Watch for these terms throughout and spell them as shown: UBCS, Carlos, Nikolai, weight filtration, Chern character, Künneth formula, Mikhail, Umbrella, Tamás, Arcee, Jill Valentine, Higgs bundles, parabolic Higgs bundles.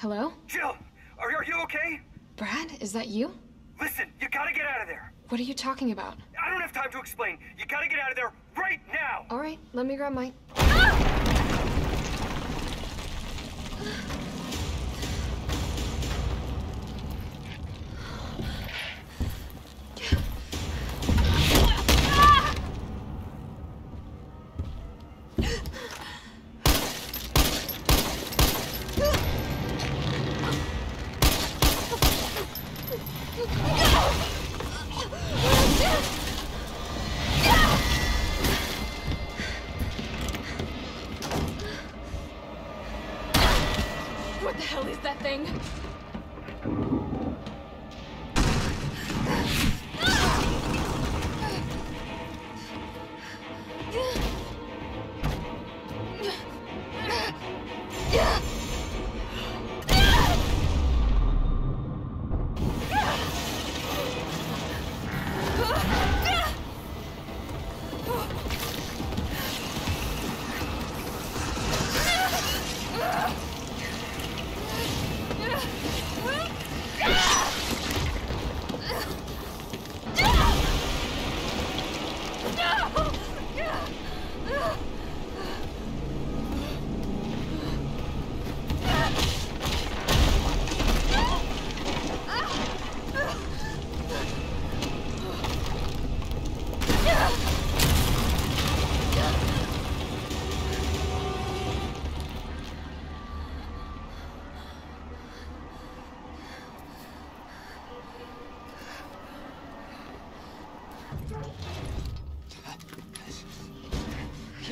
Hello? Jill, are you okay? Brad, is that you? Listen, you gotta get out of there. What are you talking about? I don't have time to explain. You gotta get out of there right now. All right, let me grab my... Ah!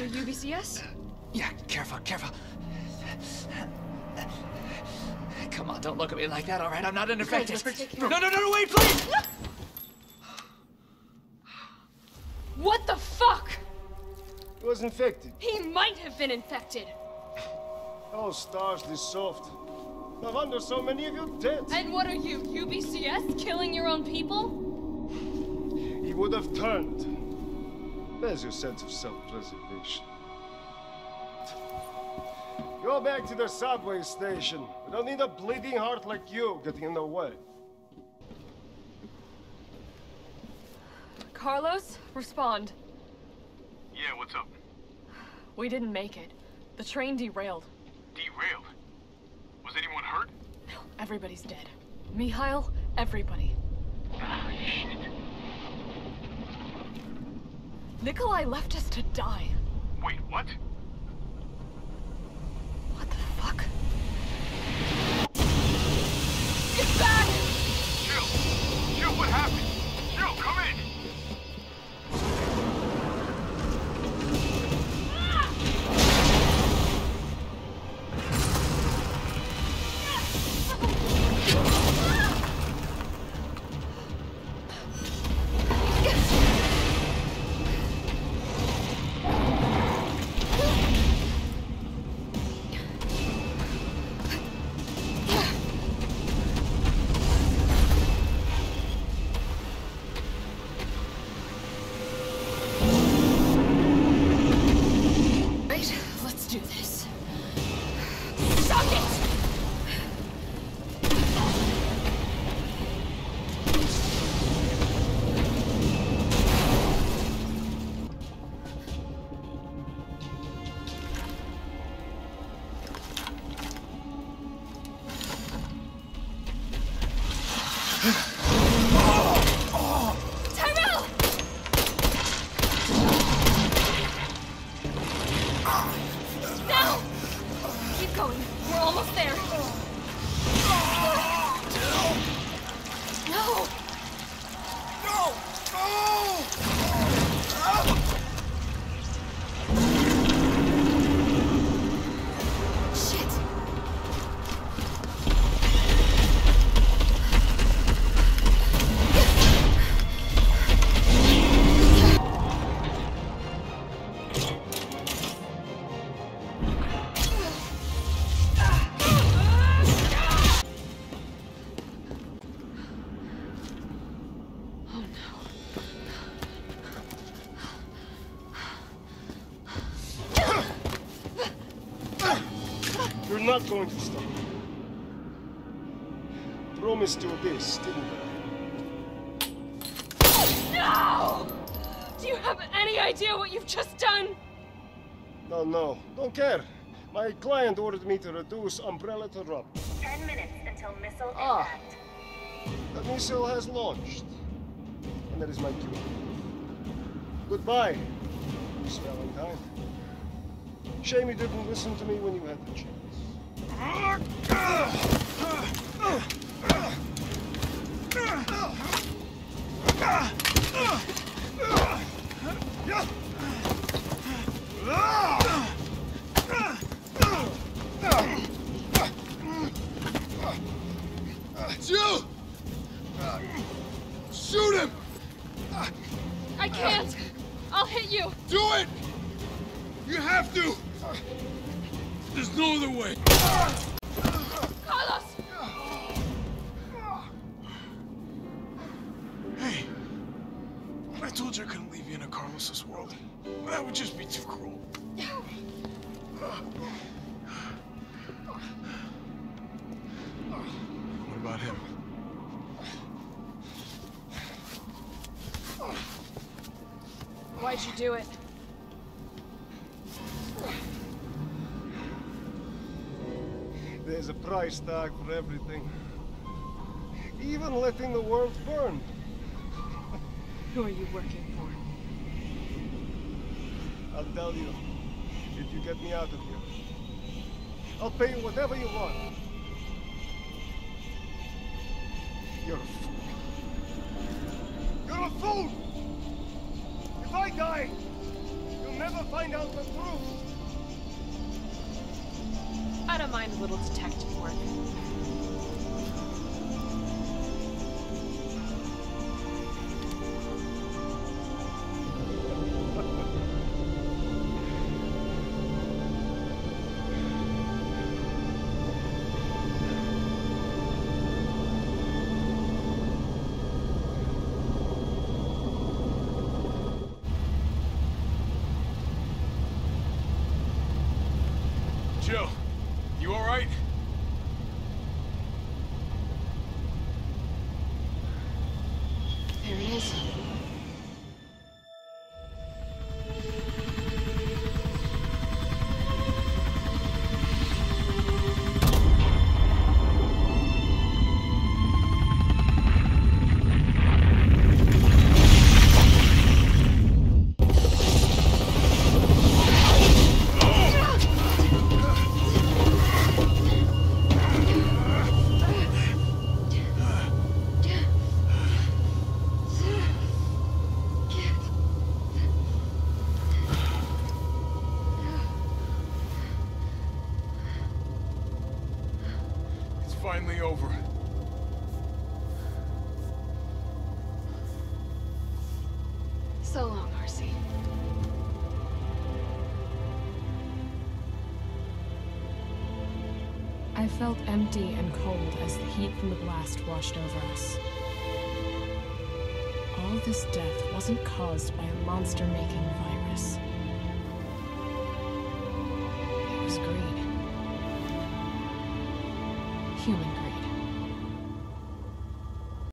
UBCS? Yeah, careful, careful. Come on, don't look at me like that, all right? I'm not an infected. No, no, no, no, wait, please! What the fuck? He was infected. He might have been infected. Oh, stars, this soft. No wonder so many of you dead. And what are you, UBCS? Killing your own people? He would have turned. There's your sense of self-preservation. Go back to the subway station. We don't need a bleeding heart like you getting in the way. Carlos, respond. Yeah, what's up? We didn't make it. The train derailed. Derailed? Was anyone hurt? No, everybody's dead. Mikhail, everybody. Oh, shit. Nikolai left us to die. Wait, what? What the fuck? It's back! Jill! Jill, what happened? Jill, come in! You're not going to stop. promised you this, didn't I? No! Do you have any idea what you've just done? No. Don't care. My client ordered me to reduce Umbrella to rubble. 10 minutes until missile impact. The missile has launched. And that is my cue. Goodbye, Miss Valentine. Shame you didn't listen to me when you had the chance. Jill! Shoot him! I can't! I'll hit you! Do it! You have to! There's no other way! Carlos! Hey, I told you I couldn't leave you in a Carlos's world. That would just be too cruel. What about him? Why'd you do it? There's a price tag for everything. Even letting the world burn. Who are you working for? I'll tell you. If you get me out of here, I'll pay you whatever you want. You're a fool. You're a fool! If I die, you'll never find out the truth. I don't mind a little detective work. Jill! You all right? There he is. Finally over. So long, Arcee. I felt empty and cold as the heat from the blast washed over us. All this death wasn't caused by a monster-making virus. It was greed. Human greed.